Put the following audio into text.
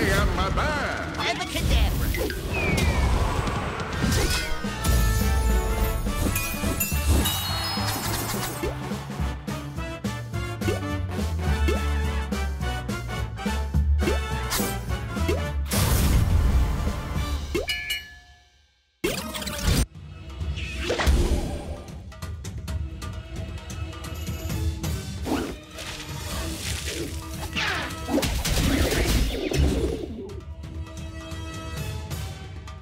I am my man. I'm a